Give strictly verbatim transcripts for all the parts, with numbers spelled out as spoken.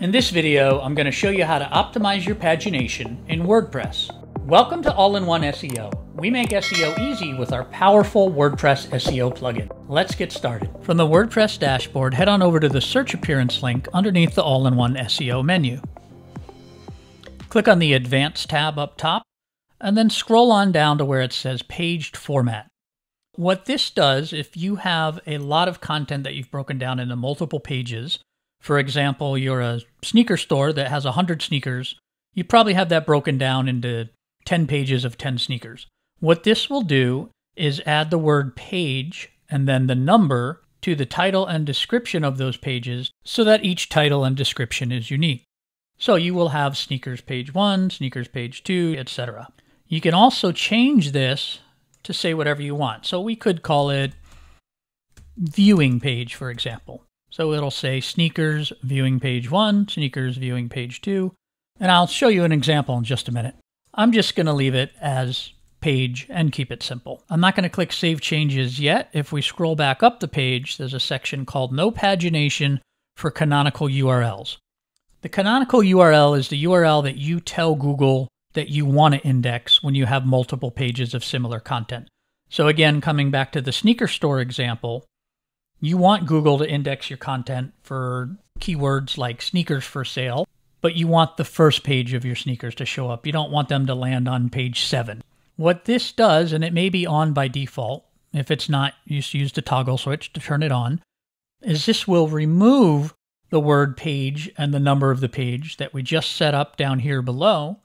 In this video, I'm going to show you how to optimize your pagination in WordPress. Welcome to All-in-One S E O. We make S E O easy with our powerful WordPress S E O plugin. Let's get started. From the WordPress dashboard, head on over to the Search Appearance link underneath the All-in-One S E O menu. Click on the Advanced tab up top, and then scroll on down to where it says Paged Format. What this does, if you have a lot of content that you've broken down into multiple pages, for example, you're a sneaker store that has one hundred sneakers, you probably have that broken down into ten pages of ten sneakers. What this will do is add the word page and then the number to the title and description of those pages so that each title and description is unique. So you will have sneakers page one, sneakers page two, et cetera. You can also change this to say whatever you want. So we could call it viewing page, for example. So it'll say sneakers viewing page one, sneakers viewing page two, and I'll show you an example in just a minute. I'm just going to leave it as page and keep it simple. I'm not going to click save changes yet. If we scroll back up the page, there's a section called no pagination for canonical U R Ls. The canonical U R L is the U R L that you tell Google that you want to index when you have multiple pages of similar content. So again, coming back to the sneaker store example, you want Google to index your content for keywords like sneakers for sale, but you want the first page of your sneakers to show up. You don't want them to land on page seven. What this does, and it may be on by default, if it's not, you just use the toggle switch to turn it on, is this will remove the word page and the number of the page that we just set up down here below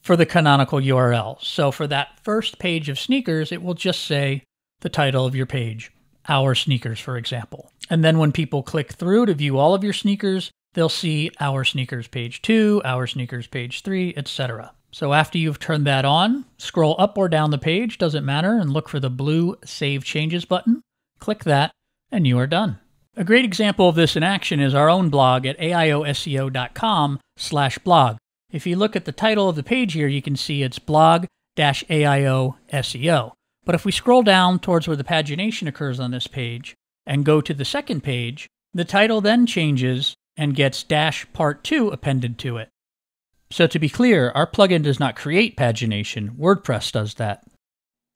for the canonical U R L. So for that first page of sneakers, it will just say the title of your page. Our sneakers, for example. And then when people click through to view all of your sneakers, they'll see our sneakers page two, our sneakers page three, et cetera. So after you've turned that on, scroll up or down the page, doesn't matter, and look for the blue Save Changes button. Click that, and you are done. A great example of this in action is our own blog at A I O S E O dot com slash blog. If you look at the title of the page here, you can see it's blog dash A I O S E O. But if we scroll down towards where the pagination occurs on this page and go to the second page, the title then changes and gets dash part two appended to it. So to be clear, our plugin does not create pagination. WordPress does that.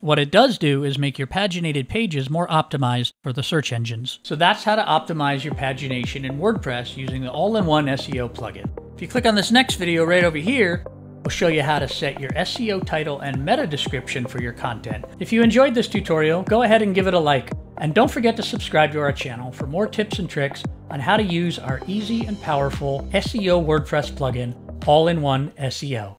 What it does do is make your paginated pages more optimized for the search engines. So that's how to optimize your pagination in WordPress using the All-in-One S E O plugin. If you click on this next video right over here, we'll show you how to set your S E O title and meta description for your content. If you enjoyed this tutorial, go ahead and give it a like. And don't forget to subscribe to our channel for more tips and tricks on how to use our easy and powerful S E O WordPress plugin, All-in-One S E O.